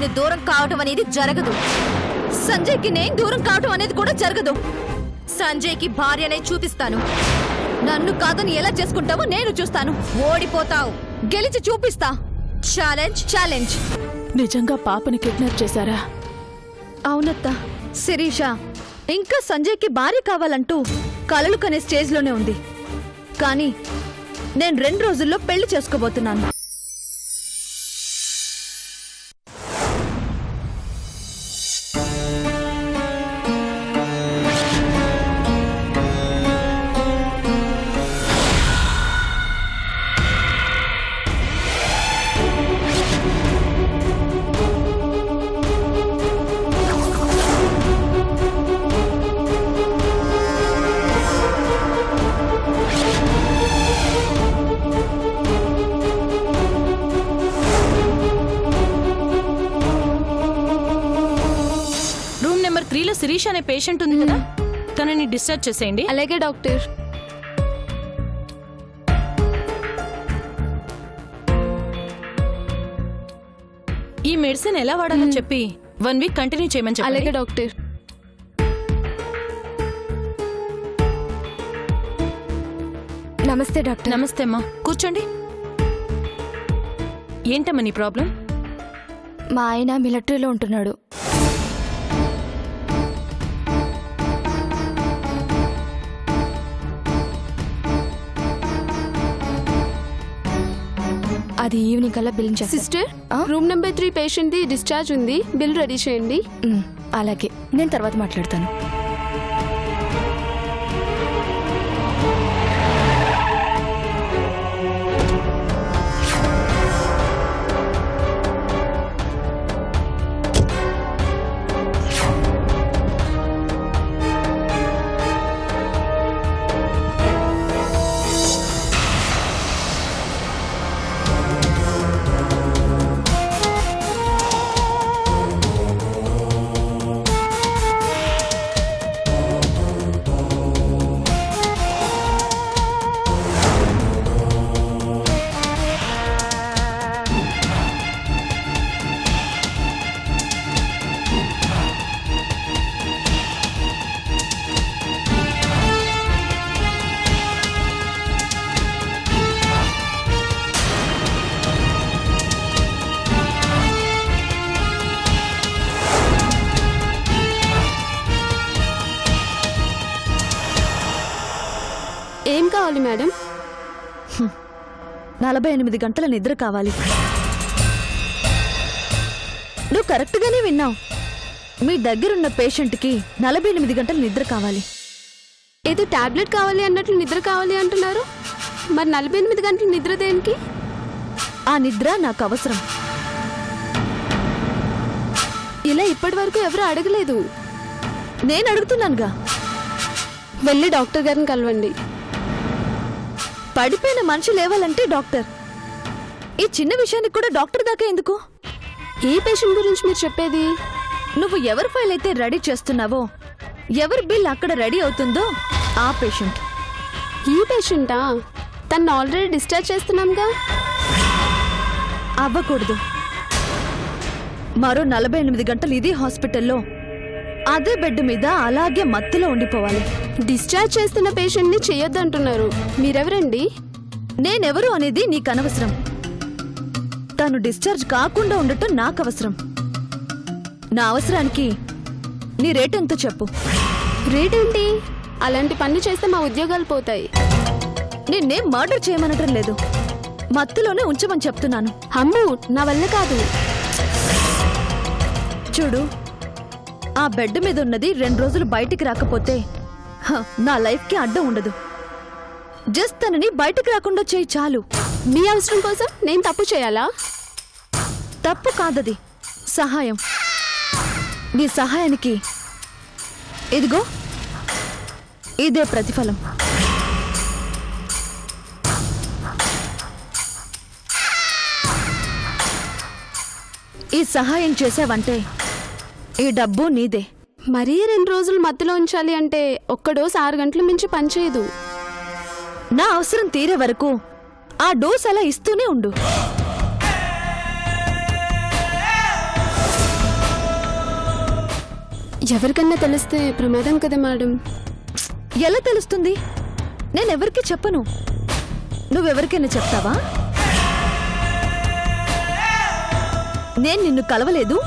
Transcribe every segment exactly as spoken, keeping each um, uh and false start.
నేను దూరం కావటం అనేది జరగదు. సంజయ్ కి నేను దూరం కావటం అనేది కూడా జరగదు. సంజయ్ కి భార్యనే చూపిస్తాను. నన్ను కాదని ఎలా చేసుకుంటావో నేను చూస్తాను. ఓడిపోతావు, గెలిచి చూపిస్తా. Challenge challenge. నిజంగా పాపని కిడ్నాప్ చేశారా? అవునత్తా, శిరీష ఇంకా సంజయ్కి భార్య కావాలంటూ కలలు కనే స్టేజ్లోనే ఉంది. కానీ నేను రెండు రోజుల్లో పెళ్లి చేసుకోబోతున్నాను. శిరీష అనే పేషెంట్ ఉంది కదా, తనని డిశ్చార్జ్ చేసేయండి. అలాగే డాక్టర్. ఈ మెడిసిన్ ఎలా వాడాలో చెప్పి వన్ వీక్ కంటిన్యూ చేయమని చెప్పండి. అలాగే డాక్టర్. నమస్తే డాక్టర్. నమస్తే అమ్మా, కూర్చోండి. ఏంటమ్మా నీ ప్రాబ్లం? మా ఆయన మిలిటరీలో ఉంటున్నాడు. అది ఈవినింగ్ కల్లా బిల్ చేయండి. Sister, room number three patient ది డిశ్చార్జ్ ఉంది, బిల్ రెడీ చేయండి. అలాగే, నేను తర్వాత మాట్లాడతాను. మేడం, నలభై ఎనిమిది గంటల నిద్ర కావాలి. నువ్వు కరెక్ట్ గానే విన్నావు. మీ దగ్గరున్న పేషెంట్ కి నలభై ఎనిమిది గంటల నిద్ర కావాలి. ఏదో టాబ్లెట్ కావాలి అన్నట్లు నిద్ర కావాలి అంటున్నారు. మరి నలభై ఎనిమిది గంటల నిద్ర దేనికి? ఆ నిద్ర నాకు అవసరం. ఇలా ఇప్పటి వరకు ఎవరు అడగలేదు. నేను అడుగుతున్నానుగా. వెళ్ళి డాక్టర్ గారిని కలవండి. పడిపోయిన మనిషి లేవాలంటే డాక్టర్. ఈ చిన్న విషయానికి కూడా డాక్టర్ దాకా ఎందుకు? ఏ పేషెంట్ గురించి మీరు చెప్పేది? నువ్వు ఎవరి ఫైల్ అయితే రెడీ చేస్తున్నావో, ఎవరి బిల్ అక్కడ రెడీ అవుతుందో ఆ పేషెంట్. ఈ పేషెంటా? తను ఆల్రెడీ డిశ్చార్జ్ చేస్తున్నాంగా. అవ్వకూడదు. మరో నలభై ఎనిమిది గంటలు ఇదే హాస్పిటల్లో అదే బెడ్ మీద అలాగే మత్తులో ఉండిపోవాలి. డిశ్చార్జ్ చేస్తున్న పేషెంట్ ని చేయొద్దంటున్నారు. మీరెవరండి? నేనెవరు అనేది నీకు అనవసరం. తను డిశ్చార్జ్ కాకుండా ఉండటం నాకు అవసరం. నా అవసరానికి నీ రేట్ ఎంతో చెప్పు. రేట్ ఏంటి? అలాంటి పనులు చేస్తే మా ఉద్యోగాలు పోతాయి. నిన్నేం మర్డర్ చేయమనటం లేదు, మత్తులోనే ఉంచమని చెప్తున్నాను. అమ్మో, నా వల్ల కాదు. చూడు, ఆ బెడ్ మీద ఉన్నది రెండు రోజులు బయటికి రాకపోతే నా లైఫ్కి అడ్డం ఉండదు. జస్ట్ తనని బయటకు రాకుండా చేయి చాలు. మీ అవసరం కోసం నేను తప్పు చేయాలా? తప్పు కాదది, సహాయం. నీ సహాయానికి ఇదిగో ఇదే ప్రతిఫలం. ఈ సహాయం చేసావంటే ఈ డబ్బు నీదే. మరీ రెండు రోజులు మధ్యలో ఉంచాలి అంటే ఒక్క డోస్ ఆరు గంటలు మించి పనిచేయదు. నా అవసరం తీరే వరకు ఆ డోస్ అలా ఇస్తూనే ఉండు. ఎవరికన్నా తెలిస్తే ప్రమాదం కదా మేడం. ఎలా తెలుస్తుంది? నేను ఎవరికి చెప్పను. నువ్వెవరికైనా చెప్తావా? నేను నిన్ను కలవలేదు,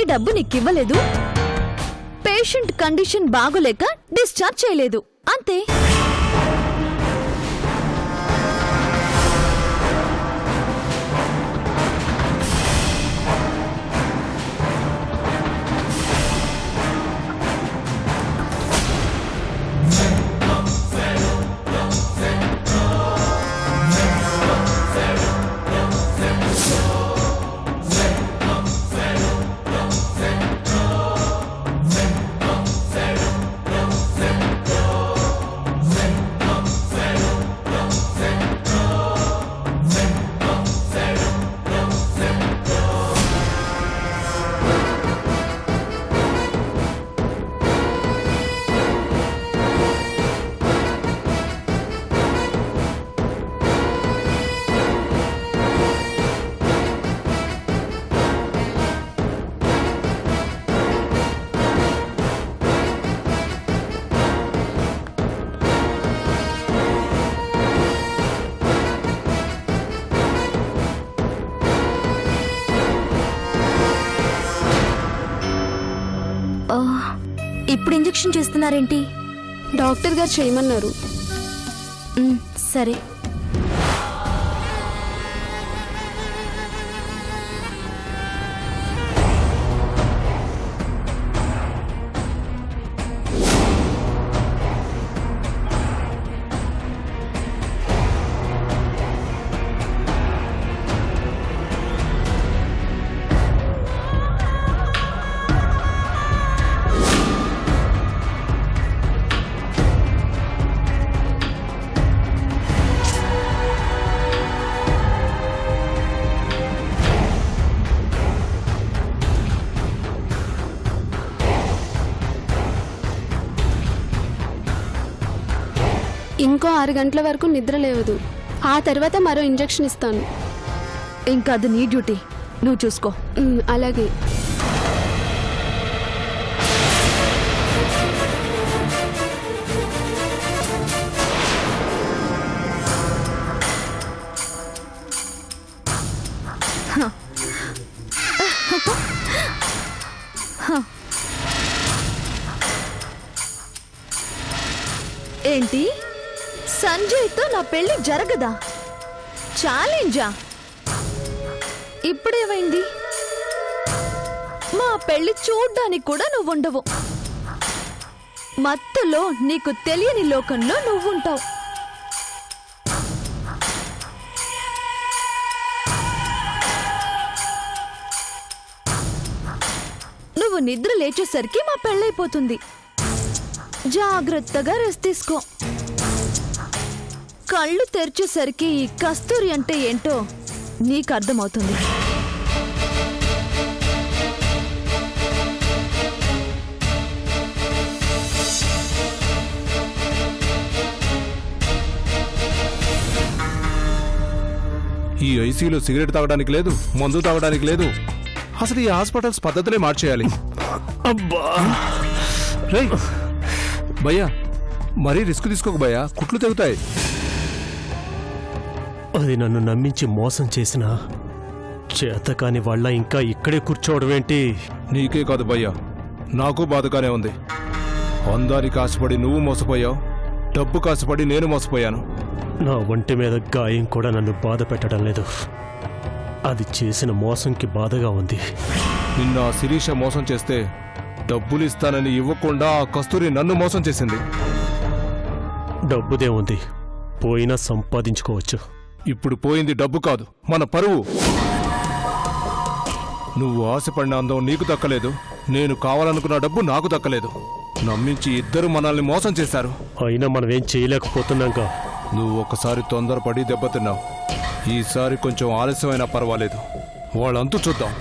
ఈ డబ్బు నీకివ్వలేదు, పేషెంట్ కండిషన్ బాగోలేక డిశ్చార్జ్ చేయలేదు, అంతే. ఇప్పుడు ఇంజెక్షన్ చేస్తున్నారేంటి? డాక్టర్ గారు చేయమన్నారు. సరే, ఇంకో ఆరు గంటల వరకు నిద్ర లేవదు, ఆ తర్వాత మరో ఇంజెక్షన్ ఇస్తాను. ఇంకా అది నీ డ్యూటీ, నువ్వు చూసుకో. అలాగే. ఏంటి, సంజయ్ తో నా పెళ్లి జరగదా? ఛాలెంజా? ఇప్పుడేమైంది? మా పెళ్లి చూడ్డానికి కూడా నువ్వుండవు, మత్తులో నీకు తెలియని లోకంలో నువ్వుంటావు. నువ్వు నిద్ర లేచేసరికి మా పెళ్ళైపోతుంది. జాగ్రత్తగా రెస్ట్ తీసుకో. కళ్ళు తెరిచేసరికి కస్తూరి అంటే ఏంటో నీకు అర్థమవుతుంది. ఈ ఐసీయూలో సిగరెట్ తాగడానికి లేదు, మందు తాగడానికి లేదు. అసలు ఈ హాస్పిటల్స్ పద్ధతులే మార్చేయాలి. అబ్బా భయ్యా, మరీ రిస్క్ తీసుకోక భయ్యా, కుట్లు తెగుతాయి. అది నన్ను నమ్మించి మోసం చేసిన చేతకాని వాళ్ళ ఇంకా ఇక్కడే కూర్చోవడం ఏంటి? నీకే కాదు భయ్యా, నాకు బాధగానే ఉంది. అందానికి ఆశపడి నువ్వు మోసపోయావు, డబ్బు కాశపడి నేను మోసపోయాను. నా ఒంటి మీద గాయం కూడా నన్ను బాధ పెట్టడం లేదు, అది చేసిన మోసంకి బాధగా ఉంది. నిన్న ఆ శిరీష మోసం చేస్తే డబ్బులు ఇస్తానని ఇవ్వకుండా ఆ కస్తూరి నన్ను మోసం చేసింది. డబ్బుదే ఉంది, పోయినా సంపాదించుకోవచ్చు. ఇప్పుడు పోయింది డబ్బు కాదు, మన పరువు. నువ్వు ఆశపడిన అందం నీకు దక్కలేదు, నేను కావాలనుకున్న డబ్బు నాకు దక్కలేదు. నమ్మించి ఇద్దరు మనల్ని మోసం చేశారు. అయినా మనం ఏం చేయలేకపోతున్నాక నువ్వు ఒకసారి తొందరపడి దెబ్బతిన్నావు. ఈసారి కొంచెం ఆలస్యమైనా పర్వాలేదు, వాళ్ళంతా చూద్దాం.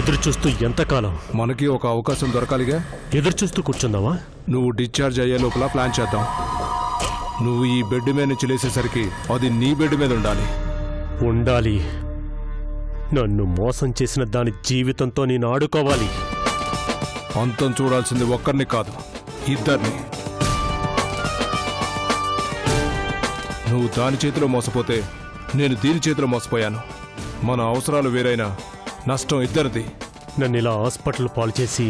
ఎదురు చూస్తూ ఎంతకాలం? మనకి ఒక అవకాశం దొరకాలిగా. ఎదురు చూస్తూ కూర్చుందావా? నువ్వు డిశ్చార్జ్ అయ్యే లోపల ప్లాన్ చేద్దాం. నువ్వు ఈ బెడ్ మీద నుంచి లేసేసరికి అది నీ బెడ్ మీద ఉండాలి. ఉండాలి. నన్ను మోసం చేసిన దాని జీవితంతో నేను ఆడుకోవాలి. అంతం చూడాల్సింది ఒక్కరిని కాదు, ఇద్దరిని. నువ్వు దాని చేతిలో మోసపోతే నేను దీని చేతిలో మోసపోయాను. మన అవసరాలు వేరైనా నష్టం ఇద్దరిది. నన్ను ఇలా హాస్పిటల్ పాలు చేసి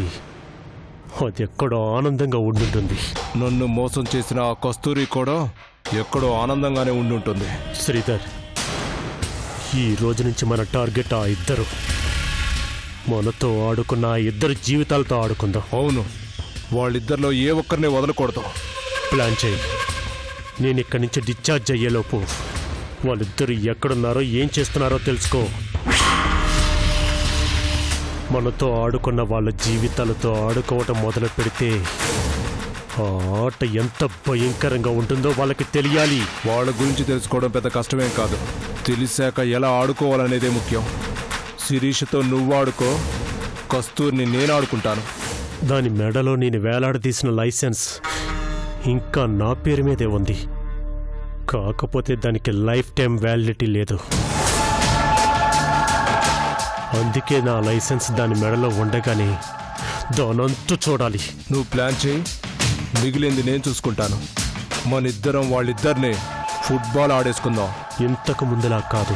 అది ఎక్కడో ఆనందంగా ఉండుంటుంది. నన్ను మోసం చేసిన ఆ కస్తూరి కూడా ఎక్కడో ఆనందంగానే ఉండుంటుంది. శ్రీధర్, ఈ రోజు నుంచి మన టార్గెట్ ఆ ఇద్దరు. మనతో ఆడుకున్న ఆ ఇద్దరు జీవితాలతో ఆడుకుందాం. అవును, వాళ్ళిద్దరిలో ఏ ఒక్కరిని వదలకూడదు. ప్లాన్ చేయి. నేను ఇక్కడి నుంచి డిశ్చార్జ్ అయ్యేలోపు వాళ్ళిద్దరు ఎక్కడున్నారో ఏం చేస్తున్నారో తెలుసుకో. మనతో ఆడుకున్న వాళ్ళ జీవితాలతో ఆడుకోవటం మొదలు పెడితే ఆ ఆట ఎంత భయంకరంగా ఉంటుందో వాళ్ళకి తెలియాలి. వాళ్ళ గురించి తెలుసుకోవడం పెద్ద కష్టమేం కాదు. తెలిసాక ఎలా ఆడుకోవాలనేదే ముఖ్యం. శిరీషతో నువ్వు ఆడుకో, కస్తూరిని నేను ఆడుకుంటాను. దాని మెడలో నేను వేలాడదీసిన లైసెన్స్ ఇంకా నా పేరు మీదే ఉంది. కాకపోతే దానికి లైఫ్ టైం వ్యాలిడిటీ లేదు. అందుకే నా లైసెన్స్ దాని మెడలో ఉండగానే దానంతు చూడాలి. నువ్వు ప్లాన్ చేయి, మిగిలింది నేను చూసుకుంటాను. మనిద్దరం వాళ్ళిద్దరినే ఫుట్బాల్ ఆడేసుకుందాం. ఇంతకు ముందులా కాదు,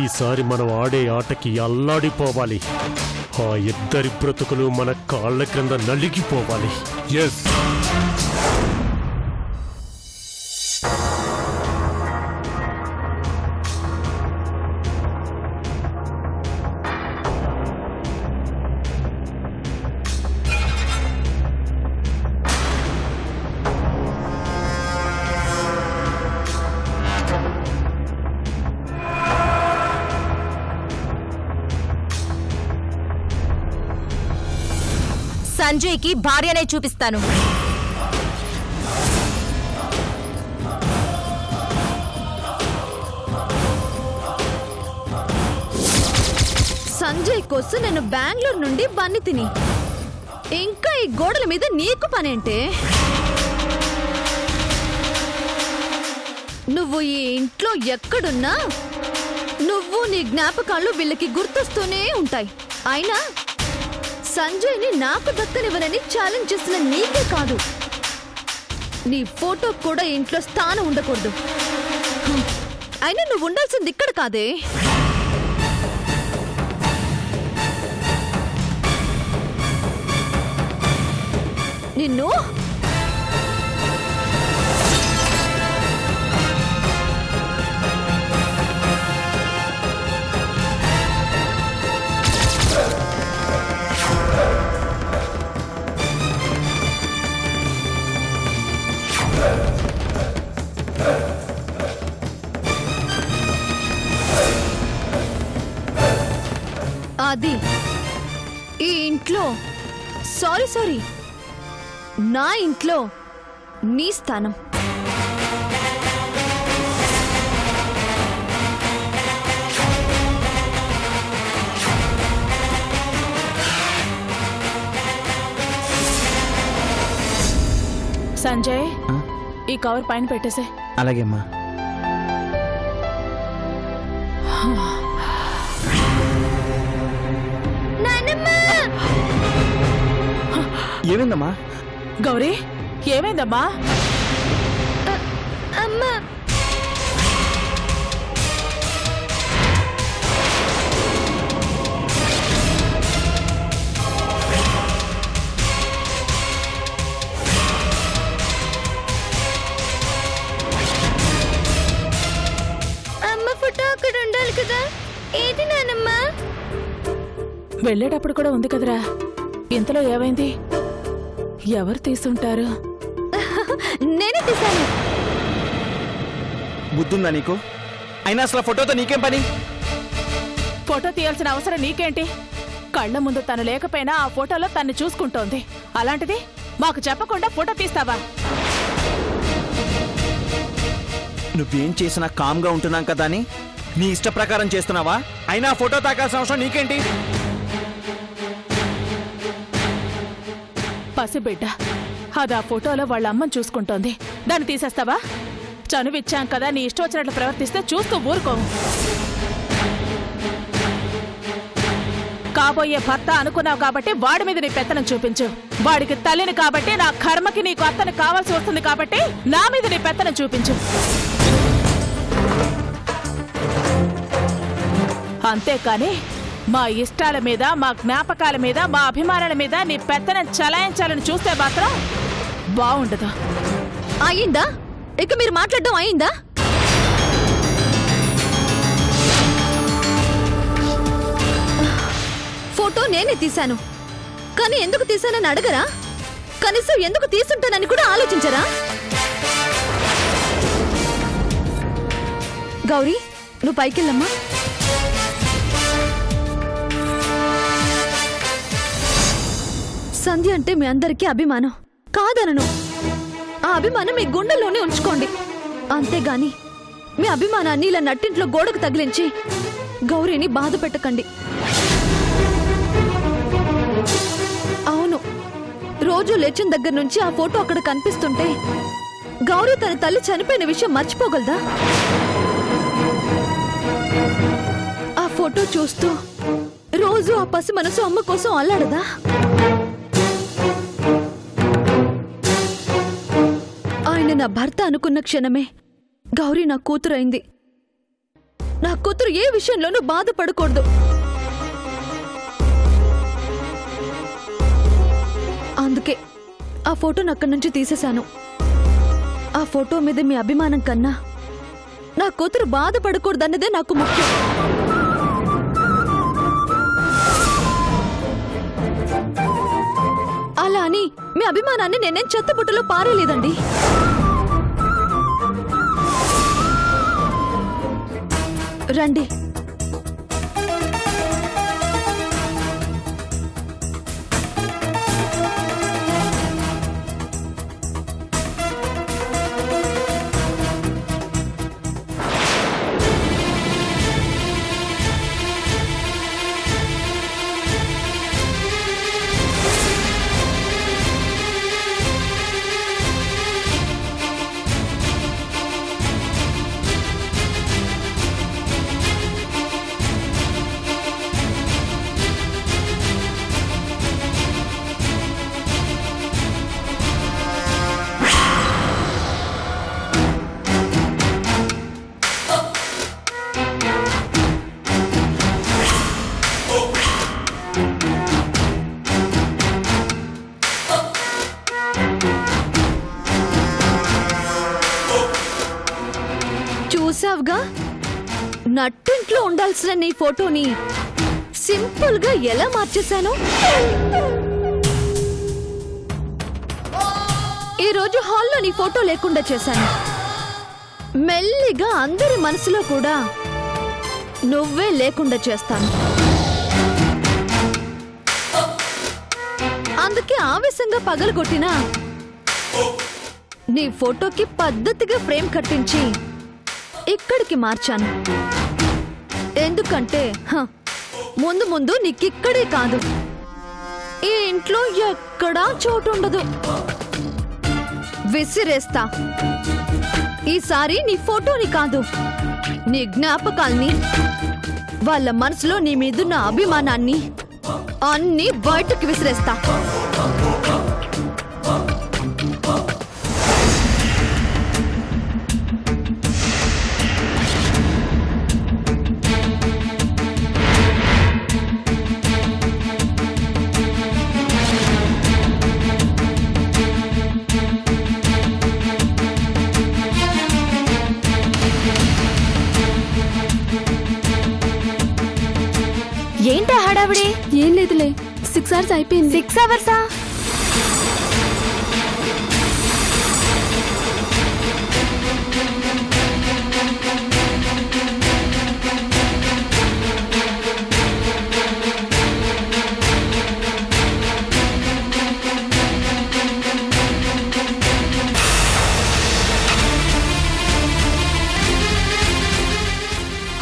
ఈసారి మనం ఆడే ఆటకి అల్లాడిపోవాలి. ఆ ఇద్దరి బ్రతుకులు మన కాళ్ళ క్రింద నలిగిపోవాలి. ఎస్. సంజయ్కి భార్యనే చూపిస్తాను. సంజయ్ కోసం నేను బెంగళూరు నుండి బన్ని తిని, ఇంకా ఈ గోడల మీద నీకు పనేంటే? నువ్వు ఈ ఇంట్లో ఎక్కడున్నా నువ్వు నీ జ్ఞాపకాలు వీళ్ళకి గుర్తొస్తూనే ఉంటాయి. అయినా సంజయ్ ని నాకు దక్కనివ్వనని ఛాలెంజ్ చేసిన నీకే కాదు, నీ ఫోటో కూడా ఇంట్లో స్థానం ఉండకూడదు. అయినా నువ్వు ఉండాల్సింది ఇక్కడ కాదే. నిన్ను అది ఈ ఇంట్లో సారీ సారీ నా ఇంట్లో నీ స్థానం. సంజయ్, ఈ కవర్ పైన పెట్టేసే. అలాగేమ్మా. ఏమైందమ్మా? గౌరీ, ఏమైందమ్మా? అమ్మా, అమ్మ ఫోటో అక్కడ ఉండాలి కదా. ఏది నానమ్మా? వెళ్ళేటప్పుడు కూడా ఉంది కదరా. ఇంతలో ఏమైంది? ఎవరు తీసుంటారు? నేనే తీసాను. బుద్ధుందా నీకు? అయినా అసలు ఫోటోతో నీకేం పని? ఫోటో తీయాల్సిన అవసరం నీకేంటి? కళ్ళ ముందు తను లేకపోయినా ఆ ఫోటోలో తను చూసుకుంటోంది. అలాంటిది మాకు చెప్పకుండా ఫోటో తీస్తావా? నువ్వేం చేసినా కామ్గా ఉంటున్నాం కదా అని నీ ఇష్ట ప్రకారం చేస్తున్నావా? అయినా ఫోటో తాకాల్సిన అవసరం నీకేంటి? పసిబిడ్డ అది ఆ ఫోటోలో వాళ్ళ అమ్మని చూసుకుంటోంది. దాన్ని తీసేస్తావా? చనువిచ్చాం కదా, నీ ఇష్టం వచ్చినట్లు ప్రవర్తిస్తే చూస్తూ ఊరుకోము. కాబోయే భర్త అనుకున్నావు కాబట్టి వాడి మీద నీ పెత్తనం చూపించు. వాడికి తల్లిని కాబట్టి నా కర్మకి నీకు అత్తని కావాల్సి వస్తుంది కాబట్టి నా మీద నీ పెత్తనం చూపించు. అంతేకాని మా ఇష్టాల మీద, మా జ్ఞాపకాల మీద, మా అభిమానాల మీద నీ పెత్తనం చలాయించాలని చూస్తే మాత్రం బాగుండదు. అయిందా? ఇక మీరు మాట్లాడడం అయిందా? ఫోటో నేనే తీశాను, కానీ ఎందుకు తీశానని అడగరా? కనీసం ఎందుకు తీసుంటానని కూడా ఆలోచించరా? గౌరీ, నువ్వు పైకెళ్ళమ్మా. సంధ్య అంటే మీ అందరికీ అభిమానం కాదనను. ఆ అభిమానం మీ గుండెల్లోనే ఉంచుకోండి, అంతేగాని మీ అభిమానాన్ని ఇలా నట్టింట్లో గోడకు తగిలించి గౌరీని బాధ పెట్టకండి. అవును, రోజు లేచిన దగ్గర నుంచి ఆ ఫోటో అక్కడ కనిపిస్తుంటే గౌరీ తన తల్లి చనిపోయిన విషయం మర్చిపోగలదా? ఆ ఫోటో చూస్తూ రోజు ఆ పసి మనసు అమ్మ కోసం అల్లాడదా? ఆయన నా భర్త అనుకున్న క్షణమే గౌరీ నా కూతురు అయింది. నా కూతురు ఏ విషయంలోనూ బాధపడకూడదు, అందుకే ఆ ఫోటోను అక్కడి నుంచి తీసేశాను. ఆ ఫోటో మీద మీ అభిమానం కన్నా నా కూతురు బాధపడకూడదన్నదే నాకు ముఖ్యం. అలా అని మీ అభిమానాన్ని నేనేం చెత్తబుట్టలో పారేలేదండి. రండి, నట్టింట్లో ఉండాల్సిన నీ ఫోటోని సింపుల్ గా ఎలా మార్చేశాను. ఈరోజు హాల్లో నీ ఫోటో లేకుండా చేశాను. మెల్లిగా అందరి మనసులో కూడా నువ్వే లేకుండా చేస్తాను. అందుకే ఆవేశంగా పగలగొట్టినా నీ ఫోటోకి పద్ధతిగా ఫ్రేమ్ కట్టించి ఇక్కడికి మార్చాను. ఎందుకంటే ముందు ముందు నీకిక్కడే కాదు, ఈ ఇంట్లో ఎక్కడా చోటు ఉండదు. విసిరేస్తా. ఈసారి నీ ఫోటోని కాదు, నీ జ్ఞాపకాల్ని, వాళ్ళ మనసులో నీ మీదున్న అభిమానాన్ని అన్నీ బయటకు విసిరేస్తా. ఏంటా హడావిడి? ఏం లేదులే, సిక్స్ అవర్స్ అయిపోయింది. సిక్స్ అవర్సా?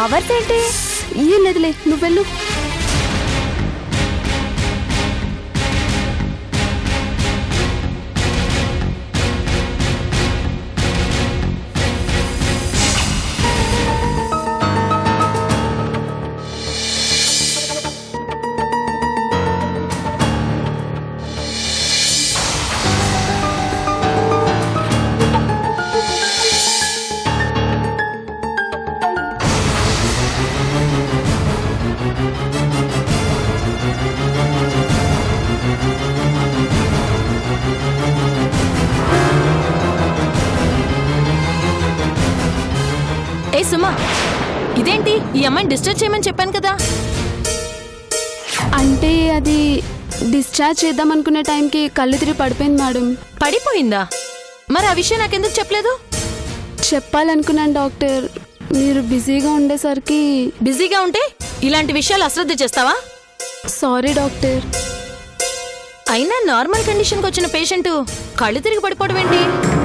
అవర్స్ ఏంటి? ఏం లేదులే, నువ్వెళ్ళు. ఇదేంటి ఈ అమ్మాయిని డిస్చార్జ్ చేయమని చెప్పాను కదా. అంటే అది డిశ్చార్జ్ చేద్దాం అనుకునే టైంకి కళ్ళు తిరిగి పడిపోయింది మేడం. పడిపోయిందా? మరి ఆ విషయం నాకెందుకు చెప్పలేదు? చెప్పాలనుకున్నాను డాక్టర్, మీరు బిజీగా ఉండేసరికి. బిజీగా ఉంటే ఇలాంటి విషయాలు అశ్రద్ధ చేస్తావా? Sorry doctor. అయినా నార్మల్ కండిషన్కి వచ్చిన పేషెంట్ కళ్ళు తిరిగి పడిపోవడం ఏంటి?